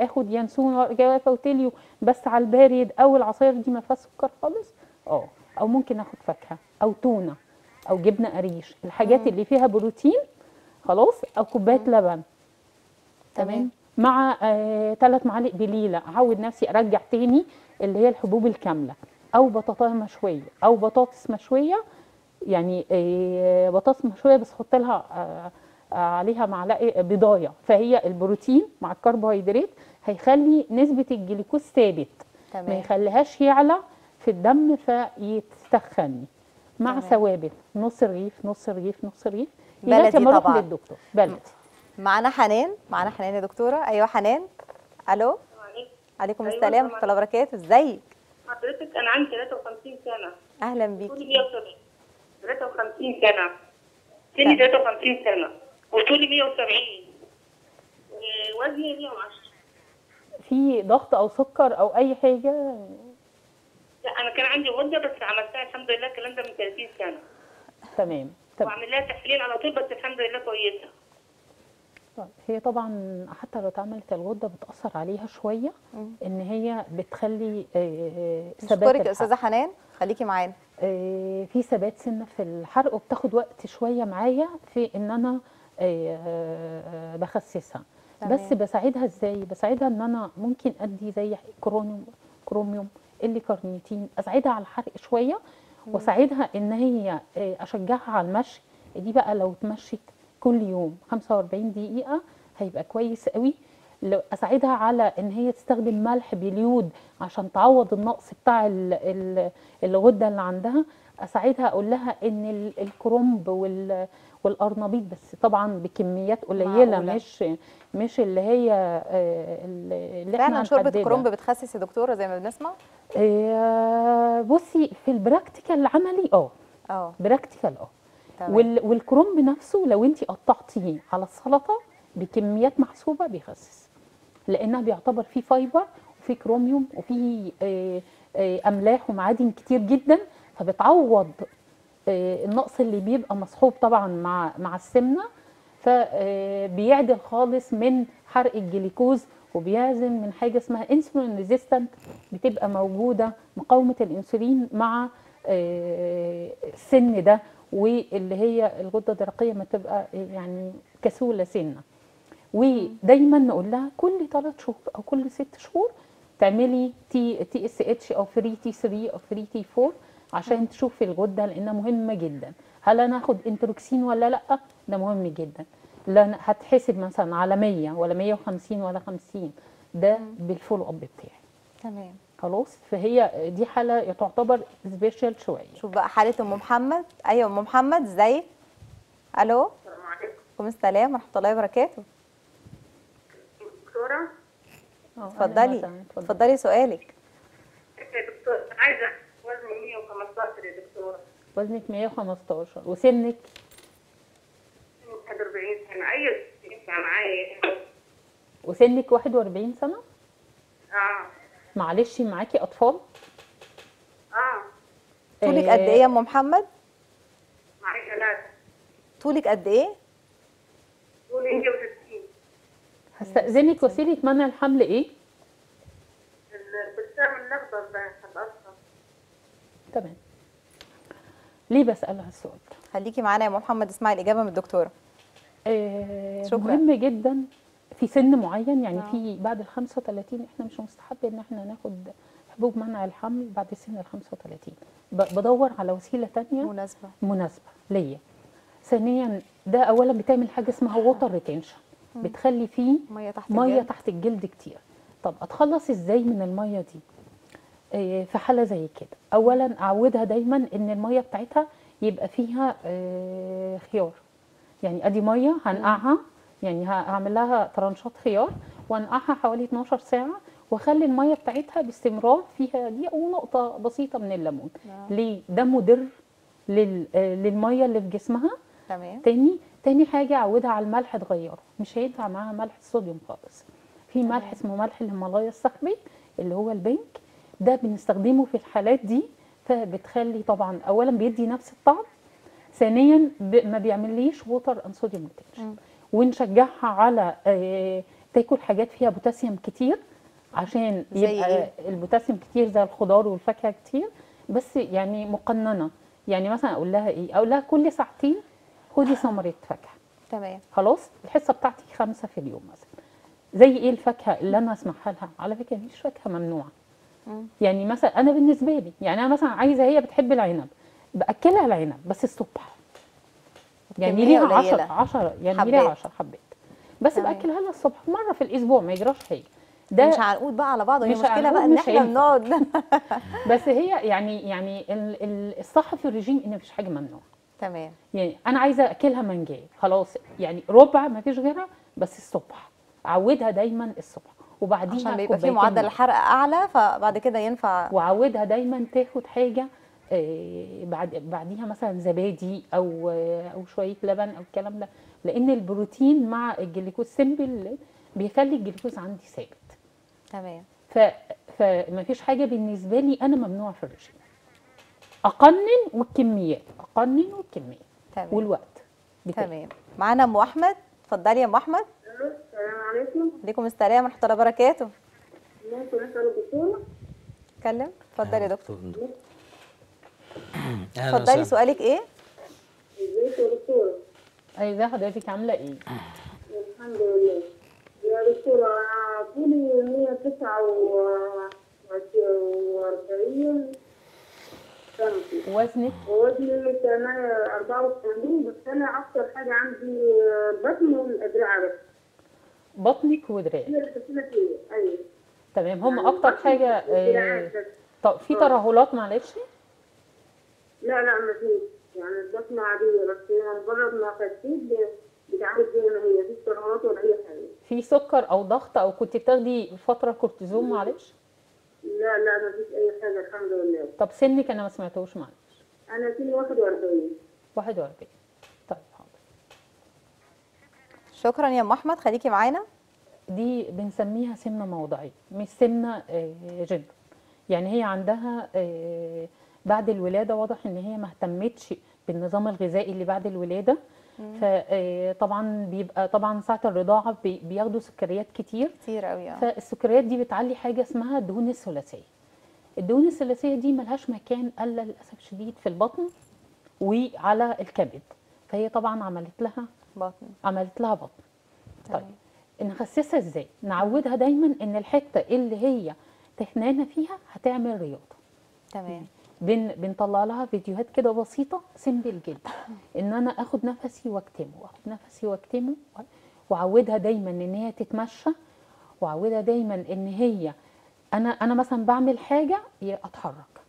اخد ينسون جوافه وتليو بس على البارد، او العصاير دي ما فيهاش سكر خالص، او ممكن اخد فاكهه او تونه او جبنه قريش، الحاجات اللي فيها بروتين خلاص، او كوبايه لبن. تمام. مع 3 معالق بليله، اعود نفسي ارجع تاني اللي هي الحبوب الكامله، او بطاطا مشويه، او بطاطس مشويه. يعني بطاطس مشويه بس حط لها عليها معلقه بضايه، فهي البروتين مع الكربوهيدرات هيخلي نسبه الجلوكوز ثابت، ما يخليهاش يعلى في الدم فيتسخني. مع ثوابت، نص رغيف نص رغيف نص رغيف، بلدي طبعا للدكتور. بلدي. معانا حنان، يا دكتوره. ايوه حنان. الو. عليكم السلام ورحمه الله وبركاته. ازيك حضرتك؟ انا عندي 53 سنه. اهلا بيك. 53 سنه، سني 53 سنه، وطولي 170، ووزني 110. في ضغط او سكر او اي حاجه؟ لا، انا كان عندي غده بس عملتها الحمد لله، الكلام ده من 30 سنه. تمام. وعمل لها تحليل على طول، بس الحمد لله كويسه. هي طبعا حتى لو اتعملت الغده بتاثر عليها شويه، ان هي بتخلي ثبات. بشكرك يا استاذه حنان، خليكي معانا. في ثبات سنه في الحرق، وبتاخد وقت شويه معايا في ان انا بخسسها. بس بساعدها ازاي؟ بساعدها ان انا ممكن ادي زي كروميوم اللي كارنيتين، اساعدها على الحرق شويه، واساعدها ان هي اشجعها على المشي. دي بقى لو اتمشت كل يوم 45 دقيقة هيبقى كويس قوي. اساعدها على ان هي تستخدم ملح باليود عشان تعوض النقص بتاع الغده اللي عندها، اساعدها اقول لها ان الكرنب والقرنبيط بس طبعا بكميات قليله، مش اللي هي اللي احنا شوربه الكرنب بتخسس يا دكتوره زي ما بنسمع. بصي في البراكتيكال العملي براكتيكال والكرنب نفسه لو انت قطعتيه على السلطه بكميات محسوبه بيخسس، لانها بيعتبر فيه فايبر وفيه كروميوم وفيه املاح ومعادن كتير جدا، فبتعوض النقص اللي بيبقى مصحوب طبعا مع السمنه، فبيعدل خالص من حرق الجليكوز وبيعزل من حاجه اسمها انسولين ريزيستنت، بتبقى موجوده مقاومه الانسولين مع السن ده، واللي هي الغده الدرقيه ما تبقى يعني كسوله سنه. ودايما نقول لها كل 3 شهور او كل 6 شهور تعملي TSH او فري T3 او فري T4 عشان تشوفي الغده، لانها مهمه جدا. هل انا هاخد انتروكسين ولا لا؟ ده مهم جدا، لان هتحسب مثلا على 100 ولا 150 ولا 50، ده بالفولو اب بتاعي. تمام خلاص، فهي دي حاله تعتبر سبيشال شويه. شوف بقى حاله ام محمد. ايوه ام محمد ازيك؟ الو السلام عليكم. وعليكم السلام ورحمه الله وبركاته. دكتوره اتفضلي اتفضلي سؤالك. دكتور عايزه وزني 115 يا دكتوره. وزنك 115 وسنك 41 سنه. ايوه ينفع معايا. وسنك 41 سنه؟ معلش معاكي اطفال؟ طولك قد ايه يا ام محمد؟ معايا 3. طولك قد ايه؟ طولي 62. هستأذنك وسيله منع الحمل ايه؟ البرسام الاخضر ده هتأثر. تمام. ليه بسألها السؤال ده؟ خليكي معانا يا ام محمد اسمعي الاجابه من الدكتوره. شكرا. مهم جدا في سن معين، يعني في بعد ال 35 احنا مش مستحب ان احنا ناخد حبوب منع الحمل بعد سن ال 35. بدور على وسيله ثانيه مناسبه ليا. ثانيا ده اولا بتعمل حاجه اسمها ووتر ريتنشن، بتخلي فيه ميه تحت الجلد كتير. طب اتخلص ازاي من الميه دي؟ في حاله زي كده اولا اعودها دايما ان الميه بتاعتها يبقى فيها خيار، يعني ادي ميه هنقعها، يعني هعمل لها ترانشات خيار وانقعها حوالي 12 ساعه واخلي الميه بتاعتها باستمرار فيها دي ونقطه بسيطه من الليمون. ليه؟ ده مضر للميه اللي في جسمها. تمام. تاني حاجه اعودها على الملح تغيره، مش هينفع معاها ملح الصوديوم خالص. في ملح اسمه ملح الهيمالايا الصخري اللي هو البنك، ده بنستخدمه في الحالات دي، فبتخلي طبعا اولا بيدي نفس الطعم، ثانيا ما بيعمليش ووتر اند صوديوم ريتنشن. ونشجعها على تاكل حاجات فيها بوتاسيوم كتير، عشان يبقى البوتاسيوم كتير زي الخضار والفاكهه كتير، بس يعني مقننه. يعني مثلا اقول لها ايه؟ اقول لها كل ساعتين خدي ثمره فاكهه. تمام خلاص، الحصه بتاعتي 5 في اليوم مثلا. زي ايه الفاكهه اللي انا اسمحها لها؟ على فكره مفيش فاكهه ممنوعه. يعني مثلا انا بالنسبه لي، يعني انا مثلا عايزه، هي بتحب العنب، باكلها العنب بس الصبح، يعني ليها 10 يعني ليها 10 حبات بس. تمام. باكلها لها الصبح مره في الاسبوع، ما يجراش حاجه. ده مش هنقول بقى على بعض، هي المشكله بقى ان احنا بنقعد بس هي يعني الصح في الرجيم ان مفيش حاجه ممنوعه. تمام. يعني انا عايزه اكلها مانجايه خلاص، يعني ربع ما فيش غيرها بس الصبح، اعودها دايما الصبح، وبعدين عشان بيبقى في معدل الحرق اعلى، فبعد كده ينفع. واعودها دايما تاخد حاجه بعديها مثلا زبادي او شويه لبن او الكلام ده، لان البروتين مع الجليكوز سمبل بيخلي الجليكوز عندي ثابت. تمام. فمفيش حاجه بالنسبه لي انا ممنوعه في الرجيم. اقنن والكميات والوقت. تمام. معانا ام احمد. اتفضلي يا ام احمد. السلام عليكم. وعليكم السلام ورحمه الله وبركاته. ممكن اسال الدكتور؟ اتكلم. اتفضلي يا دكتور. اتفضلي سؤالك ايه؟ ازيك يا دكتوره؟ عايزه حضرتك عامله ايه؟ الحمد لله يا دكتوره. انا طولي 149 سنتي. وزنك؟ وزني 84، بس انا اكتر حاجه عندي البطن والادراع بس. بطنك ودراعك. ايوه تمام. هم اكتر حاجه طب في ترهلات معلش؟ لا لا ما فيش، يعني البطن عاديه بس هي مجرد ما خسيت بتعالج زي ما هي، مفيش ترهلات ولا اي حاجه. في سكر او ضغط او كنت بتاخدي فتره كورتيزون معلش؟ لا لا ما فيش اي حاجه الحمد لله. طب سنك انا ما سمعتهوش معلش. انا سني 41. 41 طيب حاضر. شكرا يا ام احمد خليكي معانا. دي بنسميها سمنه موضعيه مش سمنه جن، يعني هي عندها بعد الولاده واضح ان هي ما اهتمتش بالنظام الغذائي اللي بعد الولاده، فطبعا بيبقى طبعا ساعه الرضاعه بياخدوا سكريات كتير قوي، فالسكريات دي بتعلي حاجه اسمها الدهون الثلاثيه. الدهون الثلاثيه دي ملهاش مكان الا للاسف شديد في البطن وعلى الكبد، فهي طبعا عملت لها بطن. طيب نخسسها ازاي؟ نعودها دايما ان الحته اللي هي تخنانه فيها هتعمل رياضه. تمام. بنطلع لها فيديوهات كده بسيطه سمبل جدا، ان انا اخد نفسي واكتمه واعودها دايما ان هي تتمشى، واعودها دايما ان هي انا مثلا بعمل حاجه اتحرك،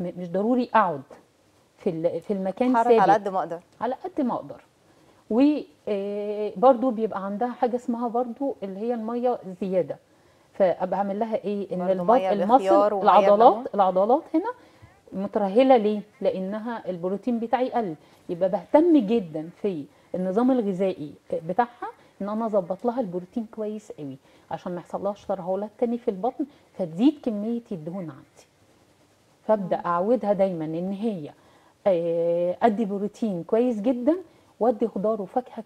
مش ضروري اقعد في المكان ثابت، اتحرك على قد ما اقدر وبرده بيبقى عندها حاجه اسمها برده اللي هي الميه الزياده، فبعمل لها ايه؟ ان المصل العضلات هنا مترهله ليه؟ لانها البروتين بتاعي قل، يبقى بهتم جدا في النظام الغذائي بتاعها ان انا اظبط لها البروتين كويس قوي عشان ما يحصلهاش ترهلات تاني في البطن فتزيد كميه الدهون عندي. فابدا اعودها دايما ان هي ادي بروتين كويس جدا وادي خضار وفاكهه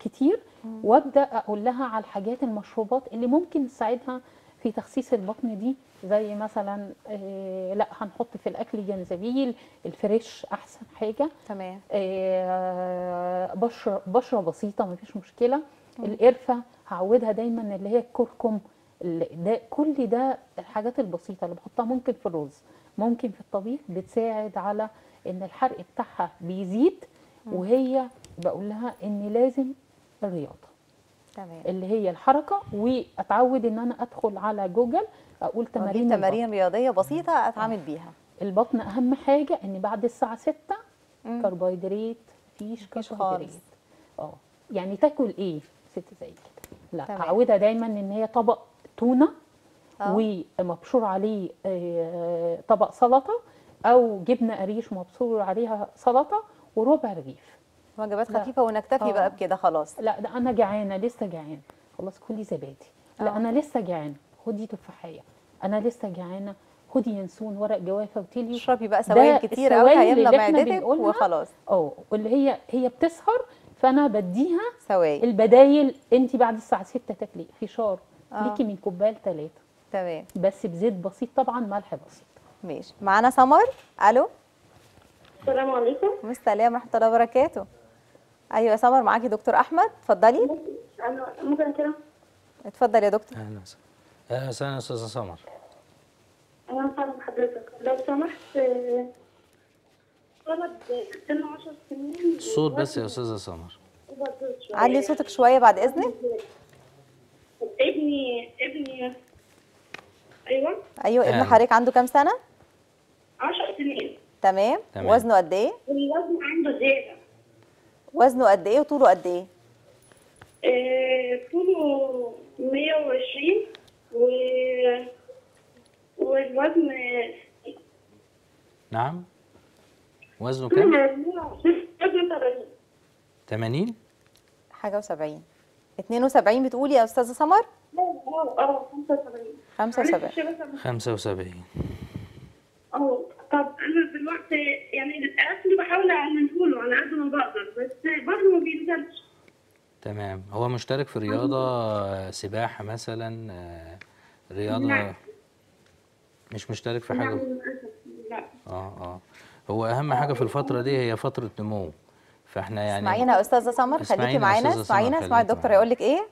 كتير، وابدا اقول لها على الحاجات المشروبات اللي ممكن تساعدها في تخسيس البطن دي، زي مثلا لا هنحط في الاكل جنزبيل الفريش احسن حاجه. تمام. بشره بسيطه مفيش مشكله. القرفه هعودها دايما اللي هي الكركم، ده كل ده الحاجات البسيطه اللي بحطها ممكن في الرز ممكن في الطبيخ بتساعد على ان الحرق بتاعها بيزيد، وهي بقول لها ان لازم الرياضه. تمام. اللي هي الحركه، واتعود ان انا ادخل على جوجل اقول تمارين رياضيه بسيطه اتعامل بيها. البطن اهم حاجه ان بعد الساعه 6 كربوهيدرات مفيش كربوهيدرات. يعني تاكل ايه ست زي كده؟ لا تمام. اعودها دايما ان هي طبق تونه ومبشور عليه طبق سلطه او جبنه قريش مبشور عليها سلطه وربع رغيف. وجبات خفيفه ونكتفي بقى بكده خلاص. لا ده انا جعانه لسه جعانه خلاص كلي زبادي. لا انا لسه جعانه خدي تفاحيه، انا لسه جعانه خدي ينسون ورق جوافه وتيليو. اشربي بقى سوائل كتير قوي هيملى معدتك وخلاص. واللي هي بتسهر، فانا بديها سوائل. البدايل انت بعد الساعه 6 تاكلي فشار ليكي من كوبايه 3. تمام. بس بزيت بسيط طبعا، ملح بسيط. ماشي. معانا سمر. الو السلام عليكم. السلام ورحمه الله وبركاته. ايوه يا سمر معاكي دكتور احمد، اتفضلي. انا ممكن كده؟ اتفضل يا دكتور. اهلا وسهلا. اهلا وسهلا يا استاذه سمر. اهلا وسهلا بحضرتك. لو سمحت ولد سنه 10 سنين. الصوت بس يا استاذه سمر. علي صوتك شويه بعد اذنك. ابني ايوه ابن حضرتك عنده كام سنه؟ 10 سنين. تمام. وزنه قد ايه؟ الوزن عنده زياده. وزنه قد ايه وطوله قد ايه؟ طوله 120 والوزن نعم. وزنه كام؟ وزنه 80 حاجه و70 72 بتقولي يا استاذه سمر؟ 75 طب انا دلوقتي يعني الاكل بحاول اعمله على قد ما بقدر بس برضه ما بينزلش. تمام. هو مشترك في رياضه سباحه مثلا رياضه؟ لا. مش مشترك في حاجه؟ لا. هو اهم حاجه في الفتره دي هي فتره نمو، فاحنا يعني اسمعينا يا استاذه سمر خليكي معانا. اسمعي الدكتور هيقول لك ايه.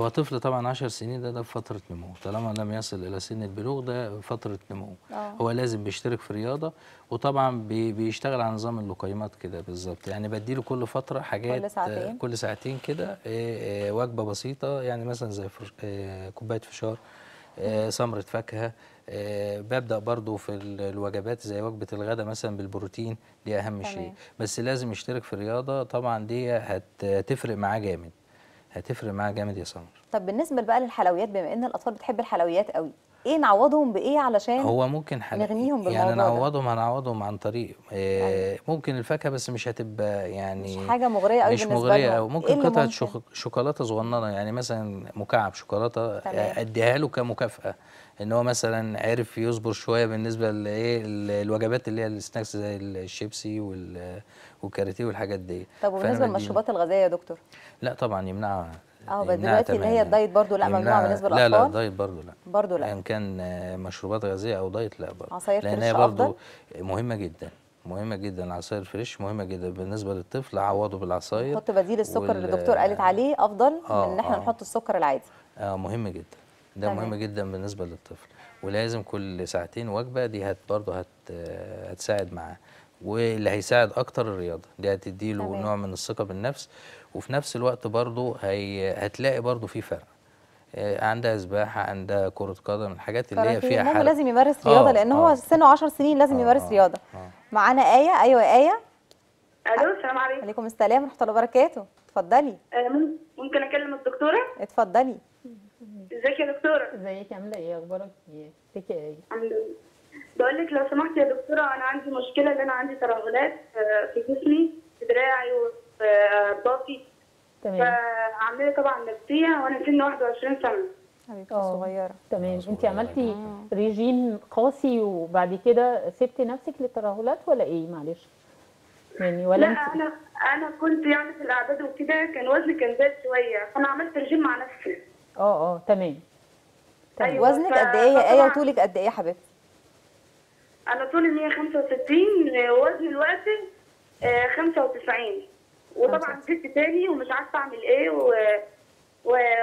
هو طفل طبعا 10 سنين ده فترة نمو، طالما لم يصل إلى سن البلوغ ده فترة نمو. هو لازم بيشترك في رياضة، وطبعا بيشتغل على نظام اللقيمات كده بالظبط، يعني بديله كل فترة حاجات، كل ساعتين كده وجبة بسيطة، يعني مثلا زي كوباية فشار، سمرة فاكهة. ببدأ برضو في الوجبات زي وجبة الغداء مثلا بالبروتين، دي أهم شيء، بس لازم يشترك في الرياضة. طبعا دي هتفرق معاه جامد، هتفرق معاه جامد يا سمر. طب بالنسبة بقى للحلويات، بما ان الأطفال بتحب الحلويات قوي، ايه نعوضهم بايه علشان هو ممكن نغنيهم بالموضوع يعني هنعوضهم عن طريق ممكن الفاكهة، بس مش هتبقى يعني مش حاجة مغرية قوي بالنسبة لهم، مش مغرية قوي. ممكن قطعة شوكولاتة صغننة، يعني مثلا مكعب شوكولاتة أديها له كمكافأة ان هو مثلا عرف يصبر شويه بالنسبه لايه الوجبات اللي هي السناكس زي الشيبسي والكاراتيه والحاجات دي. طب وبالنسبه للمشروبات الغازيه يا دكتور؟ لا طبعا يمنعها. دلوقتي اللي هي الدايت برضو لا ممنوعه بالنسبه للاطفال. لا الدايت برضو لا، برضو لا، ان يعني كان مشروبات غازيه او دايت لا برضو، عصاير فريش، لان هي برضو مهمه جدا، مهمه جدا. العصاير الفريش مهمه جدا بالنسبه للطفل، عوضه بالعصاير، حط بديل السكر اللي الدكتور قالت عليه افضل من ان احنا نحط السكر العادي. مهم جدا ده، مهم جدا بالنسبه للطفل، ولازم كل ساعتين وجبه، دي برضه هتساعد معاه، واللي هيساعد اكتر الرياضه، دي هتديله نوع من الثقه بالنفس، وفي نفس الوقت برضه هتلاقي برضه في فرق. عندها سباحه، عندها كره قدم، الحاجات اللي هي فيها حرق، لازم يمارس رياضه لان هو سنه 10 سنين لازم يمارس رياضه. معانا ايه. ايوه ايه. الو السلام عليكم. وعليكم السلام ورحمه الله وبركاته، اتفضلي. ممكن اكلم الدكتوره؟ اتفضلي. ازيك يا دكتوره؟ ازيك، عامله ايه، اخبارك ايه، فيكي ايه؟ الحمد لله. بقول لك لو سمحت يا دكتوره، انا عندي مشكله ان انا عندي ترهلات في جسمي، في دراعي وفي باطي. تمام. فعامله طبعا نفسيه، وانا سني 21 سنه. حبيبتي صغيره. تمام. انت عملتي ريجيم قاسي وبعد كده سبتي نفسك للترهلات ولا ايه؟ معلش يعني ولا لا انت... انا كنت يعني في الاعداد وكده، كان وزني كان زاد شويه، فانا عملت ريجيم مع نفسي. تمام. أيوة. وزنك قد ايه يا ايه، وطولك قد ايه يا حبيبتي؟ انا طولي 165، وزني دلوقتي 95، وطبعا جبت تاني ومش عارفه اعمل ايه،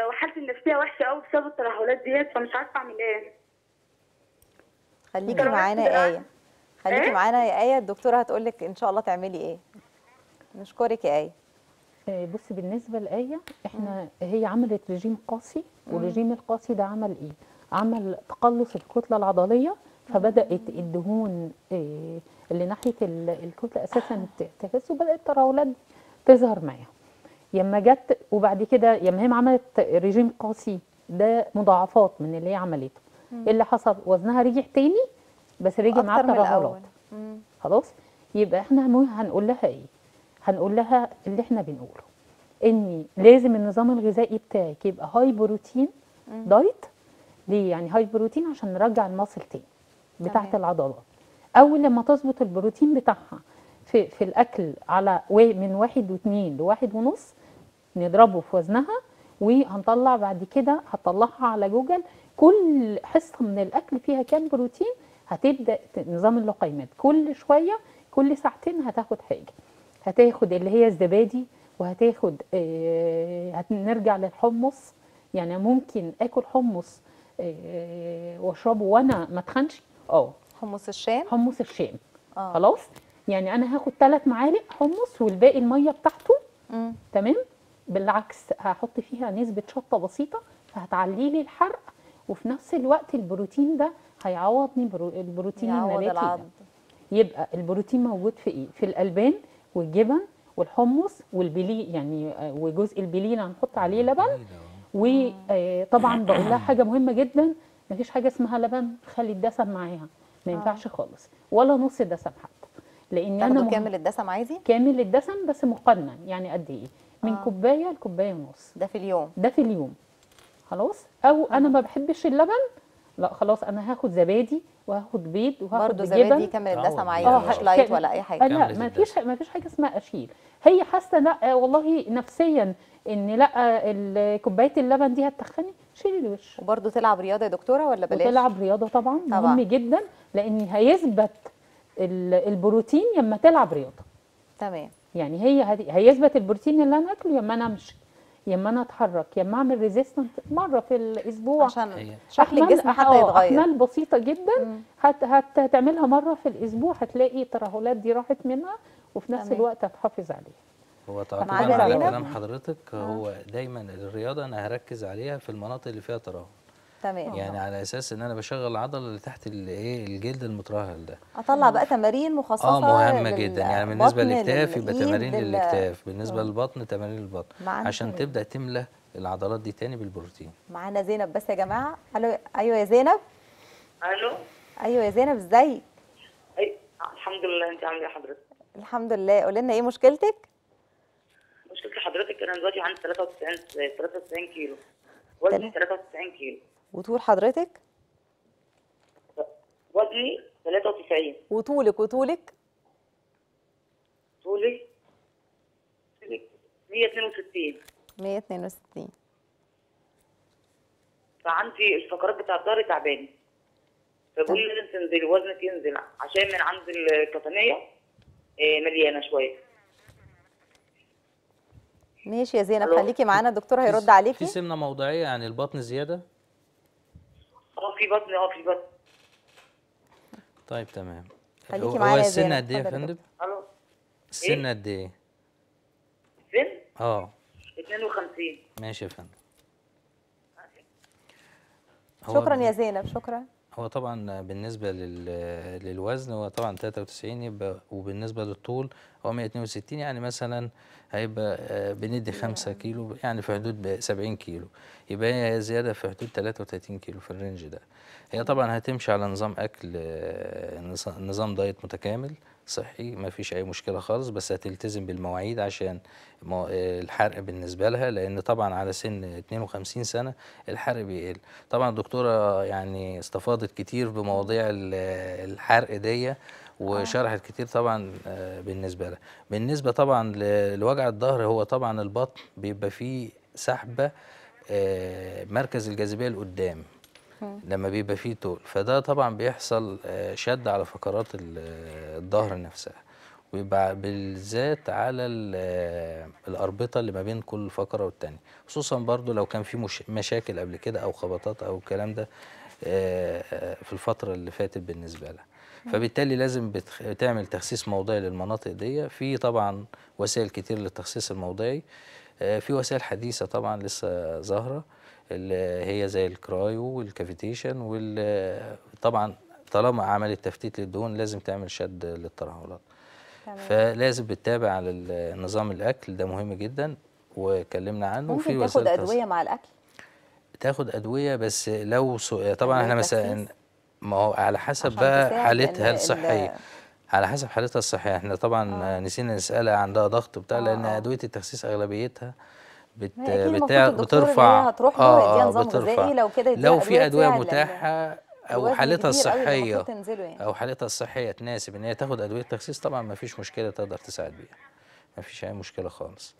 وحالتي النفسيه وحشه قوي بسبب الترهلات ديت، فمش عارفه اعمل ايه. خليكي معانا يا ايه، خليكي معانا يا ايه، الدكتوره هتقول لك ان شاء الله تعملي ايه. نشكرك يا ايه. بصي بالنسبه لآية، احنا هي عملت رجيم قاسي، والرجيم القاسي ده عمل ايه؟ عمل تقلص الكتله العضليه، فبدات الدهون اللي ناحيه الكتله اساسا تخس، وبدات الترهلات تظهر معاها. يما جت وبعد كده يما هي عملت رجيم قاسي ده مضاعفات من اللي هي عملته، اللي حصل وزنها رجع تاني، بس رجع معاها ترهلات. خلاص، يبقى احنا هنقول لها ايه؟ هنقول لها اللي احنا بنقوله، ان لازم النظام الغذائي بتاعك يبقى هاي بروتين دايت. ليه يعني هاي بروتين؟ عشان نرجع المصل تاني بتاعت العضلات. اول لما تظبط البروتين بتاعها في الاكل على من 1.2 ل1.5 نضربه في وزنها، وهنطلع بعد كده هتطلعها على جوجل كل حصه من الاكل فيها كام بروتين. هتبدا نظام اللقيمات كل شويه، كل ساعتين هتاخد حاجه، هتاخد اللي هي الزبادي، وهتاخد هنرجع للحمص. يعني ممكن اكل حمص واشربه وانا ما اتخنش. حمص الشام، حمص الشام. خلاص، يعني انا هاخد 3 معالق حمص والباقي الميه بتاعته. تمام. بالعكس هحط فيها نسبه شطه بسيطه، فهتعلي لي الحرق، وفي نفس الوقت البروتين ده هيعوضني البروتين النباتي. يبقى البروتين موجود في ايه؟ في الالبان والجبن والحمص والبلي، يعني وجزء البلي اللي هنحط عليه لبن. وطبعا بقول لها حاجه مهمه جدا، مفيش حاجه اسمها لبن خلي الدسم معاها، ما ينفعش خالص، ولا نص دسم حتى، لان انا كامل الدسم عايزه كامل الدسم، بس مقنن. يعني قد ايه؟ من كوبايه لكوبايه ونص، ده في اليوم، ده في اليوم. خلاص. او انا ما بحبش اللبن، لا خلاص انا هاخد زبادي وهاخد بيض وهاخد جبن. برضه زبادي كامل الدسم عادي، مش لايت ولا اي حاجه. لا، ما فيش حاجه اسمها اشيل. هي حاسه لا والله نفسيا ان لا كوبايه اللبن دي هتخني، شيلي الوش. وبرضه تلعب رياضه يا دكتوره ولا بلاش؟ تلعب رياضه طبعا، مهم جدا، لان هيثبت البروتين لما تلعب رياضه. تمام. يعني هيثبت البروتين اللي انا اكله لما انا امشي، يا اما انا اتحرك يا اما اعمل ريزيستنس مره في الاسبوع عشان شكل الجسم حتى يتغير. احمال بسيطه جدا هتعملها مره في الاسبوع هتلاقي الترهلات دي راحت منها وفي نفس الوقت هتحافظ عليها. هو تعقيبا على كلام حضرتك هو دايما الرياضه انا هركز عليها في المناطق اللي فيها ترهل. تمام. يعني على اساس ان انا بشغل العضله اللي تحت الايه الجلد المترهل ده. اطلع بقى تمارين مخصصه مهمه جدا يعني بالنسبه للاكتاف يبقى تمارين للاكتاف، بالنسبه للبطن تمارين البطن عشان تبدا تملى العضلات دي تاني بالبروتين. معانا زينب بس يا جماعه. الو. ايوه يا زينب. الو. ايوه يا زينب ازيك؟ اي الحمد لله. انت عامله ايه حضرتك؟ الحمد لله. قولي لنا ايه مشكلتك؟ مشكله حضرتك انا دلوقتي عندي 93 كيلو وزني 93 كيلو. وطول حضرتك؟ وزني 93. وطولك طولي 162. 162. فعندي الفقرات بتاعت ضهري تعباني. فبقول لي لازم تنزلي وزنك ينزل عشان من عند القطنية مليانة شوية. ماشي يا زينب خليكي معانا الدكتور هيرد عليكي. في سمنة موضعية يعني البطن زيادة؟ في بطن في بطن. طيب تمام. خليكي معايا. هو السن قد ايه يا فندم؟ الو. السن قد ايه؟ السن؟ 52. ماشي يا فندم. شكرا يا زينب. شكرا. هو طبعا بالنسبه للوزن هو طبعا 93 يبقى، وبالنسبه للطول هو 162 يعني مثلا هيبقى بندي 5 كيلو يعني في حدود 70 كيلو يبقى هي زياده في حدود 33 كيلو في الرينج ده. هي طبعا هتمشي على نظام اكل نظام دايت متكامل صحي ما فيش اي مشكله خالص، بس هتلتزم بالمواعيد عشان الحرق بالنسبه لها، لان طبعا على سن 52 سنه الحرق بيقل. طبعا الدكتوره يعني استفاضت كتير بمواضيع الحرق دي وشرحت كتير طبعا بالنسبه لها. بالنسبه طبعا لوجع الظهر هو طبعا البطن بيبقى فيه سحبه مركز الجاذبيه لقدام لما بيبقى فيه طول، فده طبعا بيحصل شد على فقرات الظهر نفسها ويبقى بالذات على الاربطه اللي ما بين كل فقره والتانيه، خصوصا برضو لو كان في مشاكل قبل كده او خبطات او الكلام ده في الفتره اللي فاتت بالنسبه لها. فبالتالي لازم بتعمل تخسيس موضعي للمناطق دي. في طبعا وسائل كتير للتخسيس الموضعي، في وسائل حديثه طبعا لسه ظاهره اللي هي زي الكرايو والكافيتيشن، وطبعا طالما عملت تفتيت للدهون لازم تعمل شد للترهلات. فلازم بتتابع على نظام الاكل ده مهم جدا واتكلمنا عنه. وفي وسائل تاخد ادويه مع الاكل؟ تاخد ادويه بس لو طبعا احنا مثلا ما هو على حسب بقى حالتها الصحيه، على حسب حالتها الصحيه احنا طبعا نسينا نسالها عندها ضغط بتاع لان ادويه التخسيس اغلبيتها بترفع هتروح له نظام غذائي لو كده لو في ادويه متاحه او حالتها الصحيه يعني. او حالتها الصحيه تناسب ان هي تاخد ادويه تخسيس طبعا ما فيش مشكله تقدر تساعد بيها ما فيش اي مشكله خالص.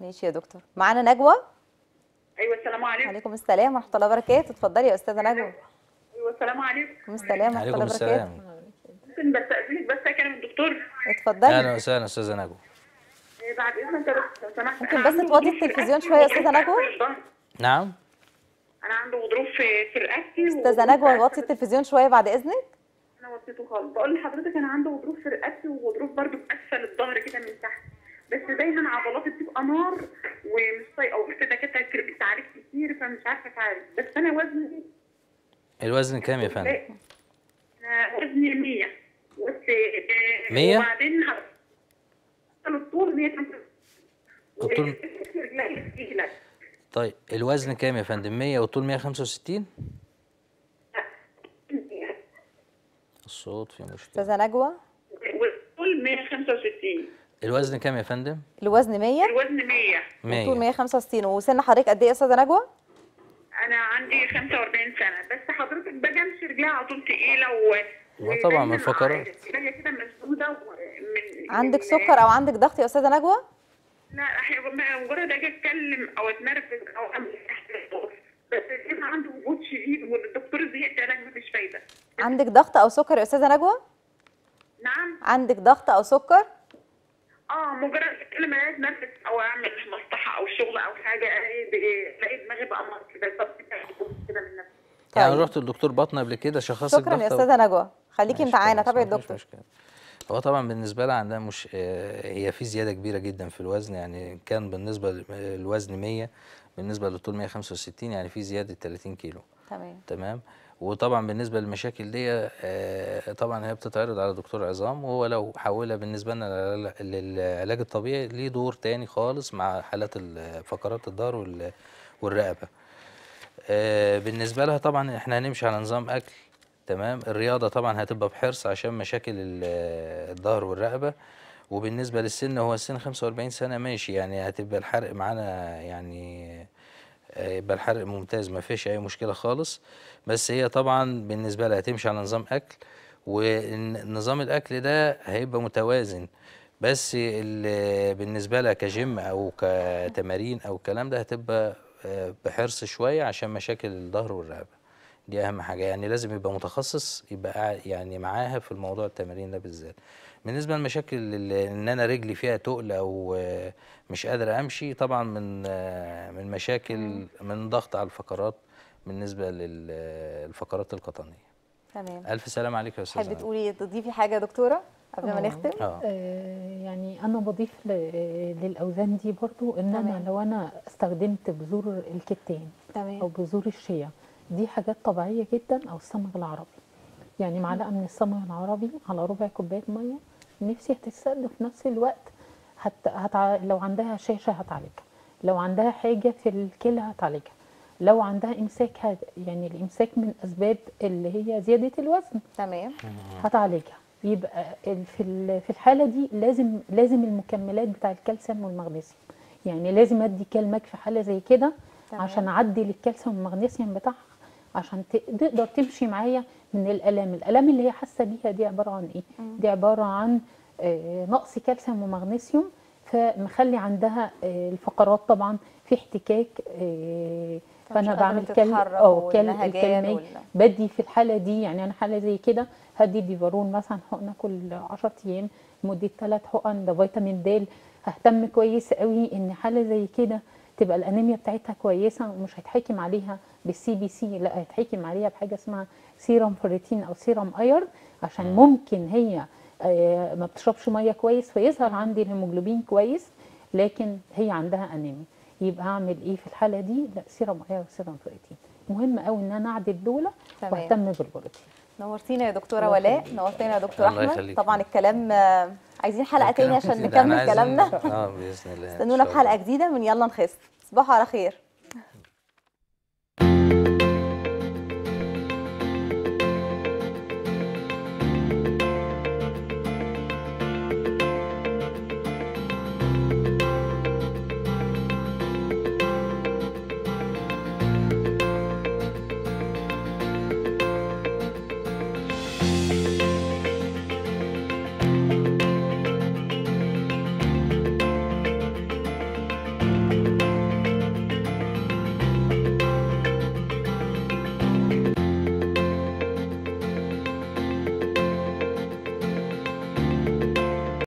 ماشي يا دكتور. معانا نجوى. ايوه السلام عليكم. وعليكم السلام ورحمه الله وبركاته. اتفضلي يا استاذه نجوى. ايوه السلام عليكم. السلام ورحمه الله وبركاته. ممكن بس استاذنك بس اكلم الدكتور؟ اتفضلي. اهلا وسهلا استاذه نجوى. بعد اذنك لو سمحت ممكن بس توطي التلفزيون شويه يا استاذه نجوى؟ نعم انا عندي غضروف في رقبتي. استاذه نجوى وطي التلفزيون شويه بعد اذنك. انا وطيته خالص. بقول لحضرتك انا عندي غضروف في رقبتي وغضروف برده اسفل الظهر كده من تحت، بس دايما عضلاتي بتبقى نار ومش طايقه وقلت دكاتره بتعالج كتير فمش عارفه اتعالج. بس انا وزني الوزن كام يا فندم؟ انا وزني 100 100 وبعدين الطول 100. طيب الوزن كام يا فندم؟ 100 والطول 165؟ الصوت في مشكلة. استاذة نجوى والطول 165. الوزن كام يا فندم؟ الوزن 100. الوزن 100 والطول 165. وسن حضرتك قد ايه يا استاذة نجوى؟ أنا عندي 45 سنة، بس حضرتك باجي أمشي رجليها على طول تقيلة وطبعا من فقرات كده مسدودة. عندك سكر او عندك ضغط يا استاذه نجوى؟ لا مجرد اجي اتكلم او اتنرفز او امسك بس الجسم عنده وجود شديد والدكتور زهقت علاج مفيش فايده. عندك ضغط او سكر يا استاذه نجوى؟ نعم. عندك ضغط او سكر؟ مجرد اتكلم انا اتنرفز او اعمل مصلحه او شغل او حاجه يعني طيب. رحت للدكتور بطن قبل كده شخص الضغط. شكرا يا استاذه نجوى، خليكي معانا تابعي الدكتور. هو طبعا بالنسبه لها عندها مش هي في زياده كبيره جدا في الوزن، يعني كان بالنسبه للوزن 100 بالنسبه للطول 165، يعني في زياده 30 كيلو. تمام. وطبعا بالنسبه للمشاكل دي طبعا هي بتتعرض على دكتور عظام، وهو لو حولها بالنسبه لنا للعلاج الطبيعي ليه دور تاني خالص مع حالات فقرات الظهر والرقبه. بالنسبه لها طبعا احنا هنمشي على نظام اكل، تمام، الرياضه طبعا هتبقى بحرص عشان مشاكل الظهر والرقبه. وبالنسبه للسن، هو السن 45 سنه ماشي، يعني هتبقى الحرق معانا، يعني يبقى الحرق ممتاز ما فيش اي مشكله خالص. بس هي طبعا بالنسبه لها هتمشي على نظام اكل، ونظام الاكل ده هيبقى متوازن. بس بالنسبه لها كجيم او كتمارين او الكلام ده هتبقى بحرص شويه عشان مشاكل الظهر والرقبه، دي اهم حاجه. يعني لازم يبقى متخصص يبقى يعني معاها في الموضوع التمارين ده بالذات. بالنسبه لمشاكل ان انا رجلي فيها تقل او مش قادر امشي، طبعا من مشاكل من ضغط على الفقرات بالنسبه للفقرات القطنيه. تمام. الف سلام عليك يا استاذه. حابه تقولي تضيفي حاجه يا دكتوره قبل ما نختم؟ يعني انا بضيف للاوزان دي برضو ان انا لو انا استخدمت بذور الكتان او بذور الشيا، دي حاجات طبيعيه جدا، او الصمغ العربي، يعني معلقه من الصمغ العربي على ربع كوبايه ميه، نفسي هتتسد. وفي نفس الوقت لو عندها شاشه هتعالجها، لو عندها حاجه في الكلى هتعالجها، لو عندها امساك يعني الامساك من اسباب اللي هي زياده الوزن، تمام، هتعالجها. يبقى في الحاله دي لازم المكملات بتاع الكالسيوم والمغنيسيوم، يعني لازم ادي كالمك في حاله زي كده عشان اعدل الكالسيوم والمغنيسيوم بتاعها، عشان تقدر تمشي معايا من الالام اللي هي حاسه بيها. دي عباره عن ايه؟ دي عباره عن نقص كالسيوم ومغنيسيوم، فمخلي عندها الفقرات طبعا في احتكاك. فانا بعمل كالمك، بدي في الحاله دي، يعني انا حاله زي كده هدي ديفارون مثلا حقنه كل 10 ايام لمده 3 حقن، ده فيتامين د. ههتم كويس قوي ان حاله زي كده تبقى الانيميا بتاعتها كويسه، ومش هيتحكم عليها بالسي بي سي، لا هيتحكم عليها بحاجه اسمها سيرم فريتين او سيرم اير، عشان ممكن هي ما بتشربش ميه كويس فيظهر عندي الهيموجلوبين كويس لكن هي عندها انيميا. يبقى اعمل ايه في الحاله دي؟ لا سيرم اير وسيرم فريتين، مهم قوي ان انا اعدل دول واهتم بالبروتين. نورتينا يا دكتوره ولاء، نورتينا يا دكتور احمد. طبعا الكلام عايزين حلقه تانية عشان نكمل كلامنا باذن الله. استنونا في حلقه جديده من يلا نخس. تصبحوا على خير.